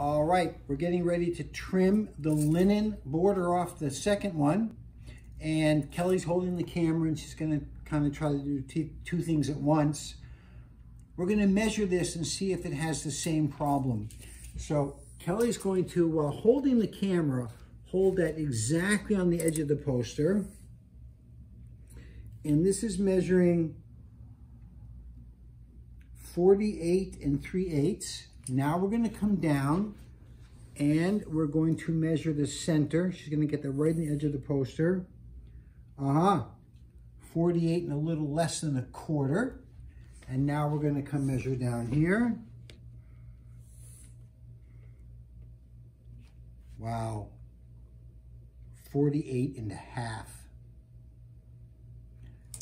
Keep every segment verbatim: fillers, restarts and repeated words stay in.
All right, we're getting ready to trim the linen border off the second one. And Kelly's holding the camera and she's gonna kind of try to do two things at once. We're gonna measure this and see if it has the same problem. So Kelly's going to, while holding the camera, hold that exactly on the edge of the poster. And this is measuring forty-eight and three eighths. Now we're gonna come down and we're going to measure the center. She's gonna get that right in the edge of the poster. Uh-huh, forty-eight and a little less than a quarter. And now we're gonna come measure down here. Wow, forty-eight and a half.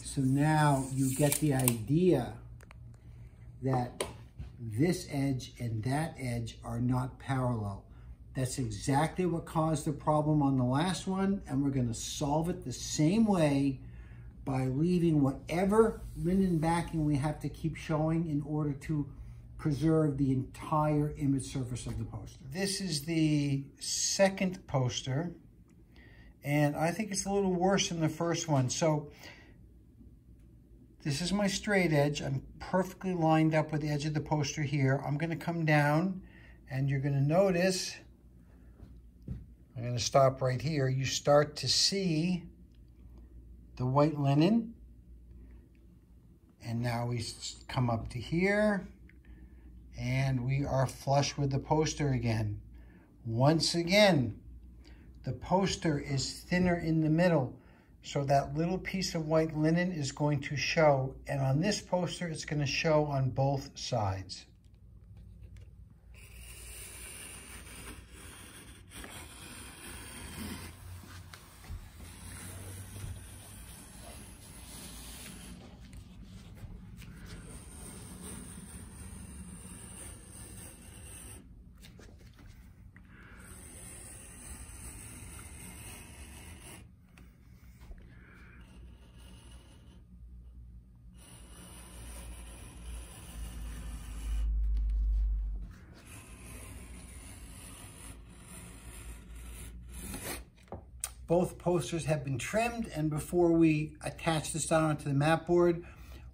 So now you get the idea that this edge and that edge are not parallel. That's exactly what caused the problem on the last one, and we're gonna solve it the same way by leaving whatever linen backing we have to keep showing in order to preserve the entire image surface of the poster. This is the second poster, and I think it's a little worse than the first one. So this is my straight edge. I'm perfectly lined up with the edge of the poster here. I'm gonna come down and you're gonna notice, I'm gonna stop right here. You start to see the white linen. And now we come up to here and we are flush with the poster again. Once again, the poster is thinner in the middle. So that little piece of white linen is going to show, and on this poster, it's going to show on both sides. Both posters have been trimmed, and before we attach this down onto the mat board,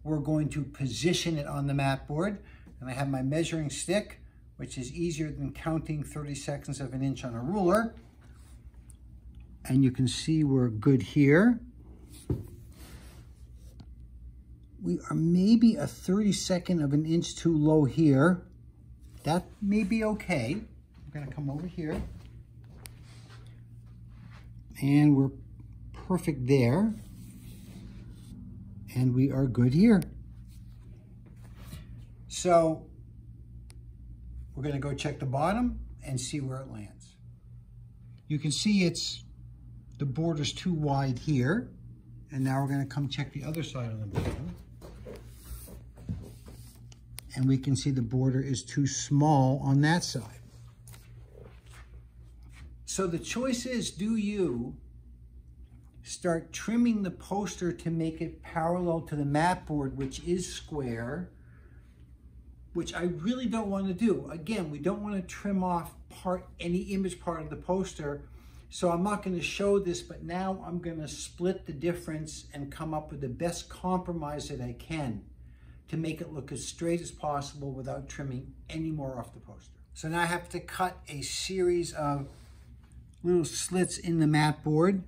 we're going to position it on the mat board. And I have my measuring stick, which is easier than counting thirty seconds of an inch on a ruler. And you can see we're good here. We are maybe a thirty-second of an inch too low here. That may be okay. I'm gonna come over here. And we're perfect there. And we are good here. So we're gonna go check the bottom and see where it lands. You can see it's, the border's too wide here. And now we're gonna come check the other side of the bottom. And we can see the border is too small on that side. So the choice is, do you start trimming the poster to make it parallel to the mat board, which is square, which I really don't want to do. Again, we don't want to trim off part any image part of the poster. So I'm not going to show this, but now I'm going to split the difference and come up with the best compromise that I can to make it look as straight as possible without trimming any more off the poster. So now I have to cut a series of little slits in the mat board.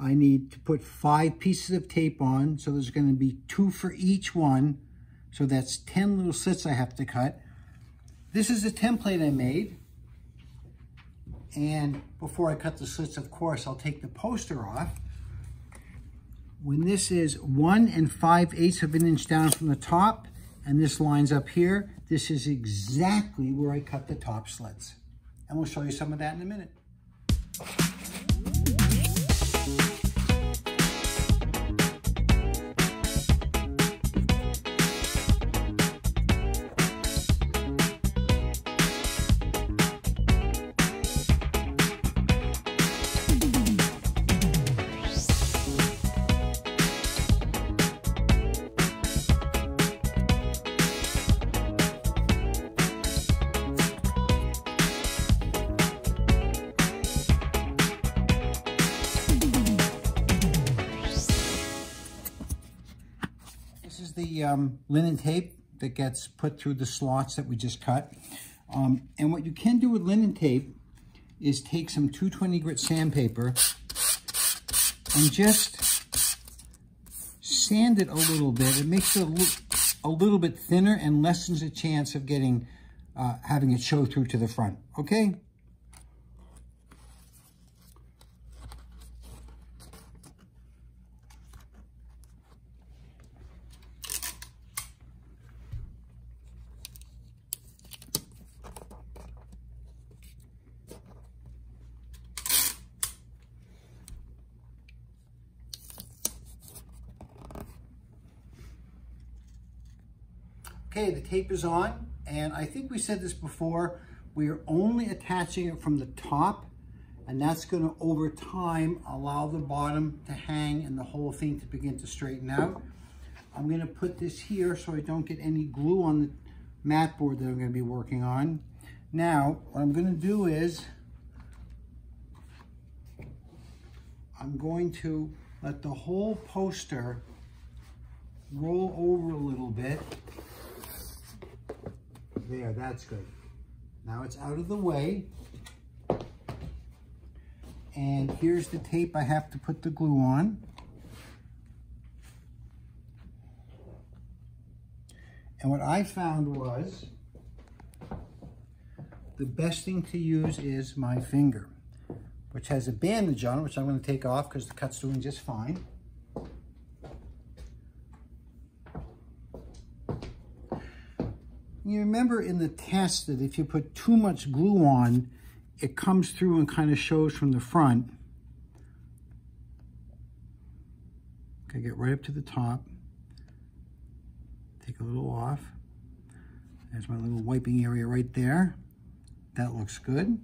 I need to put five pieces of tape on, so there's gonna be two for each one. So that's ten little slits I have to cut. This is a template I made. And before I cut the slits, of course, I'll take the poster off. When this is one and five eighths of an inch down from the top, and this lines up here, this is exactly where I cut the top slits. And we'll show you some of that in a minute. This is the um, linen tape that gets put through the slots that we just cut. Um, and what you can do with linen tape is take some two twenty grit sandpaper and just sand it a little bit. It makes it a, a little bit thinner and lessens the chance of getting, uh, having it show through to the front, okay? Okay, the tape is on, and I think we said this before, we are only attaching it from the top, and that's going to, over time, allow the bottom to hang and the whole thing to begin to straighten out. I'm going to put this here so I don't get any glue on the mat board that I'm going to be working on. Now, what I'm going to do is, I'm going to let the whole poster roll over a little bit. There, that's good. Now it's out of the way. And here's the tape I have to put the glue on. And what I found was the best thing to use is my finger, which has a bandage on it, which I'm going to take off because the cut's doing just fine. You remember in the test that if you put too much glue on, it comes through and kind of shows from the front. Okay, get right up to the top. Take a little off. There's my little wiping area right there. That looks good.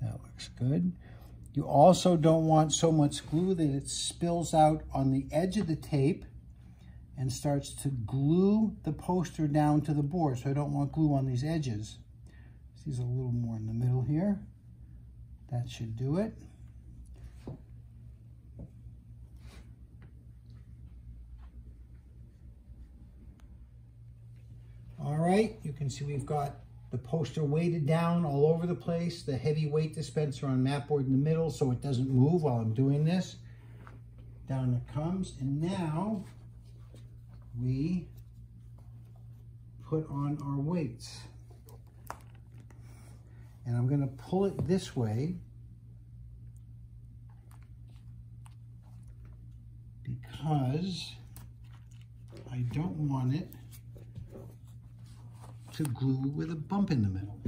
That looks good. You also don't want so much glue that it spills out on the edge of the tape and starts to glue the poster down to the board. So I don't want glue on these edges. These are a little more in the middle here. That should do it. All right, you can see we've got the poster weighted down all over the place, the heavy weight dispenser on mat board in the middle so it doesn't move while I'm doing this. Down it comes, and now we put on our weights. And I'm gonna pull it this way because I don't want it to glue with a bump in the middle.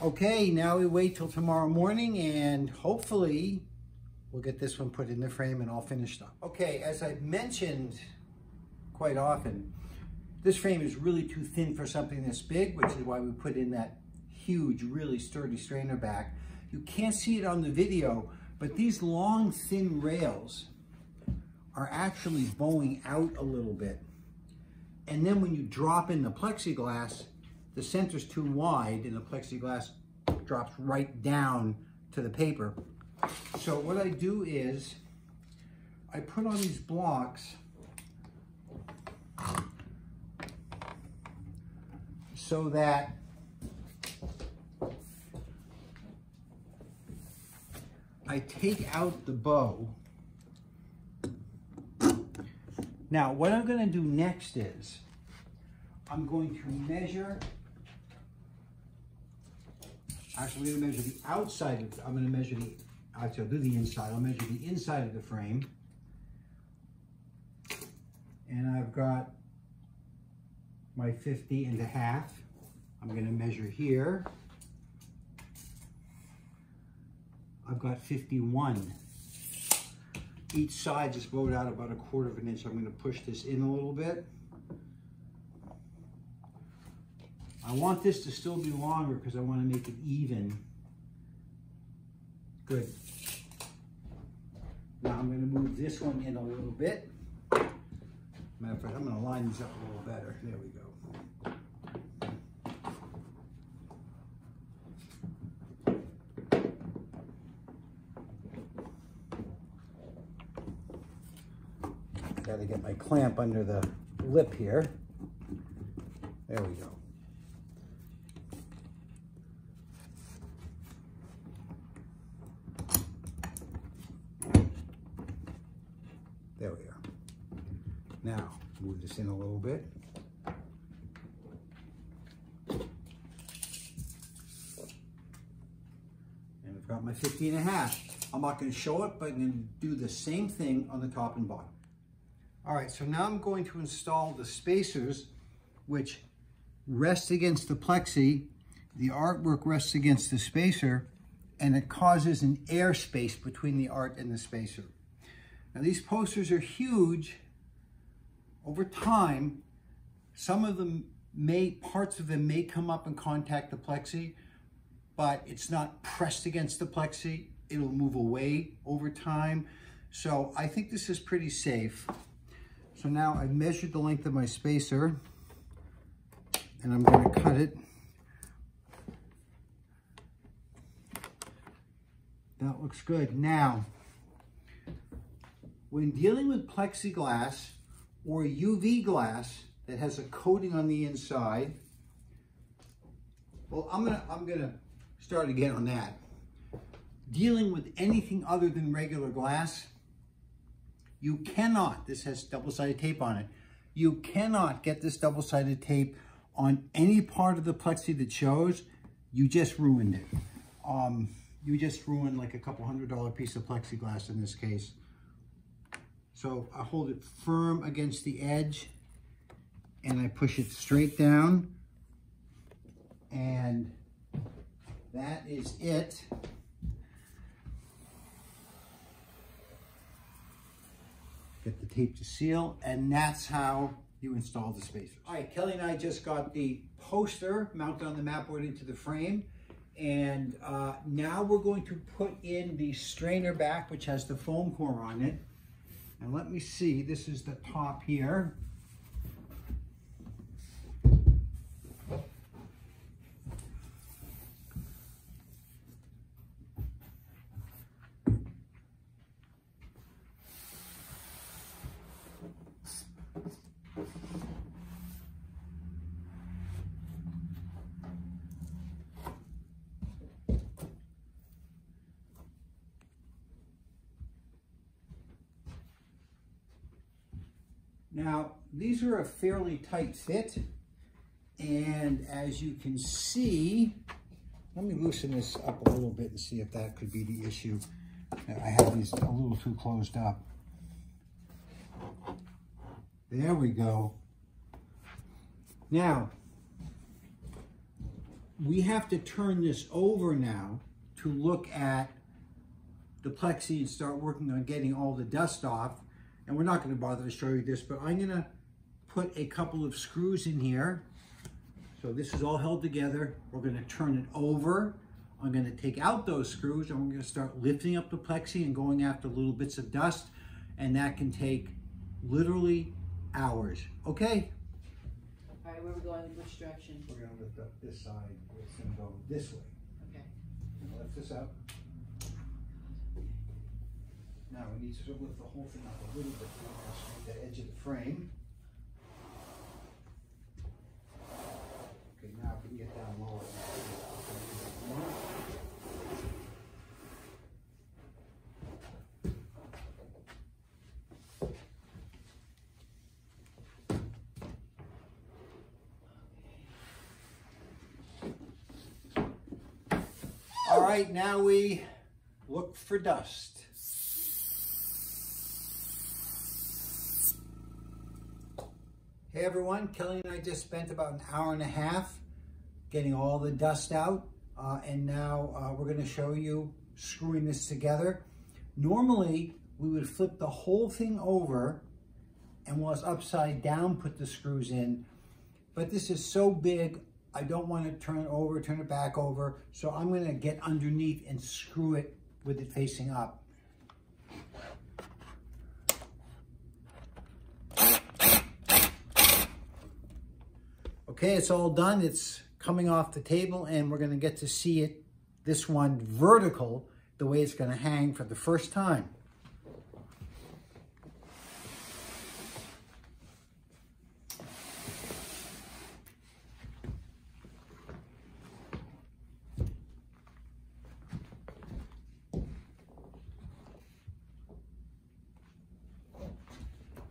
Okay, now we wait till tomorrow morning and hopefully we'll get this one put in the frame and all finished up. Okay, as I've mentioned quite often, this frame is really too thin for something this big, which is why we put in that huge, really sturdy strainer back. You can't see it on the video, but these long, thin rails are actually bowing out a little bit. And then when you drop in the plexiglass, the center's too wide and the plexiglass drops right down to the paper. So what I do is I put on these blocks so that I take out the bow. Now, what I'm going to do next is I'm going to measure Actually, I'm going to measure the outside. Of, I'm going to measure the, actually, I'll do the inside. I'll measure the inside of the frame. And I've got my fifty and a half. I'm going to measure here. I've got fifty-one. Each side just bowed out about a quarter of an inch. I'm going to push this in a little bit. I want this to still be longer because I want to make it even. Good. Now I'm going to move this one in a little bit. Matter of fact, I'm going to line these up a little better. There we go. Gotta get my clamp under the lip here. There we go. There we are. Now, move this in a little bit. And I've got my fifteen and a half. I'm not gonna show it, but I'm gonna do the same thing on the top and bottom. All right, so now I'm going to install the spacers, which rest against the plexi, the artwork rests against the spacer, and it causes an air space between the art and the spacer. Now these posters are huge. Over time, some of them may, parts of them may come up and contact the plexi, but it's not pressed against the plexi. It'll move away over time. So I think this is pretty safe. So now I've measured the length of my spacer and I'm going to cut it. That looks good. Now, when dealing with plexiglass or U V glass that has a coating on the inside, well, I'm gonna, I'm gonna start again on that. Dealing with anything other than regular glass, you cannot, this has double-sided tape on it, you cannot get this double-sided tape on any part of the plexi that shows. You just ruined it. Um, you just ruined like a couple hundred dollar piece of plexiglass in this case. So I hold it firm against the edge and I push it straight down. And that is it. Get the tape to seal, and that's how you install the spacers. All right, Kelly and I just got the poster mounted on the mat board into the frame, and uh, now we're going to put in the strainer back, which has the foam core on it. And let me see, this is the top here. Now, these are a fairly tight fit, and as you can see, let me loosen this up a little bit and see if that could be the issue. I have these a little too closed up. There we go. Now, we have to turn this over now to look at the plexi and start working on getting all the dust off. And we're not going to bother to show you this, but I'm going to put a couple of screws in here. So this is all held together. We're going to turn it over. I'm going to take out those screws and we're going to start lifting up the plexi and going after little bits of dust. And that can take literally hours. Okay? All right, where are we going? Which direction? We're going to lift up this side. It's going to go this way. Okay. I'm going to lift this up. Now we need to lift the whole thing up a little bit to the edge of the frame. Okay, now if we can get down lower. All right, now we look for dust. Hey everyone, Kelly and I just spent about an hour and a half getting all the dust out, uh, and now uh, we're going to show you screwing this together. Normally, we would flip the whole thing over and while it's upside down, put the screws in, but this is so big, I don't want to turn it over, turn it back over. So I'm going to get underneath and screw it with it facing up. Okay, it's all done. It's coming off the table and we're going to get to see it, this one vertical, the way it's going to hang for the first time.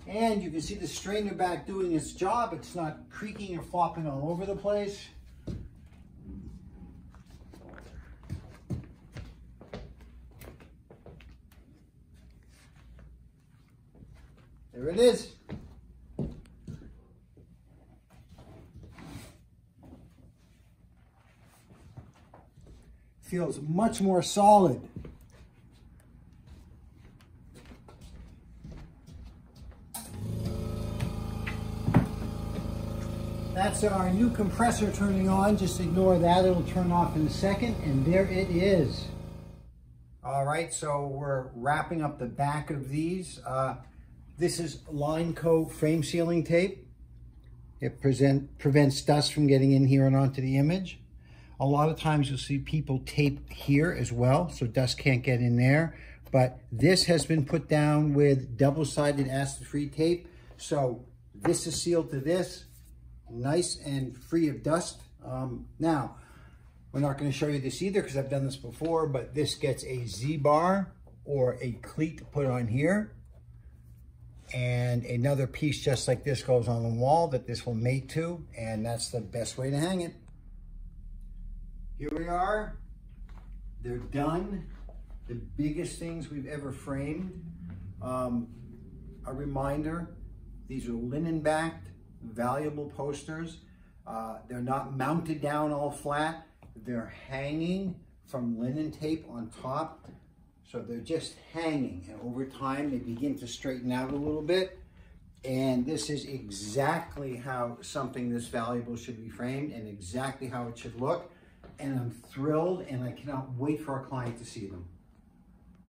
And you can see the strainer back doing its job. It's not creaking or flopping all over the place. There it is. Feels much more solid. That's our new compressor turning on. Just ignore that, it'll turn off in a second, and there it is. All right, so we're wrapping up the back of these. Uh, this is Lineco frame sealing tape. It present, prevents dust from getting in here and onto the image. A lot of times you'll see people tape here as well, so dust can't get in there, but this has been put down with double-sided acid-free tape, so this is sealed to this. Nice and free of dust. Um, now, we're not going to show you this either because I've done this before, but this gets a Z-bar or a cleat put on here. And another piece just like this goes on the wall that this will mate to, and that's the best way to hang it. Here we are. They're done. The biggest things we've ever framed. Um, a reminder, these are linen-backed, valuable posters. Uh, they're not mounted down all flat. They're hanging from linen tape on top. So they're just hanging. And over time, they begin to straighten out a little bit. And this is exactly how something this valuable should be framed and exactly how it should look. And I'm thrilled and I cannot wait for our client to see them.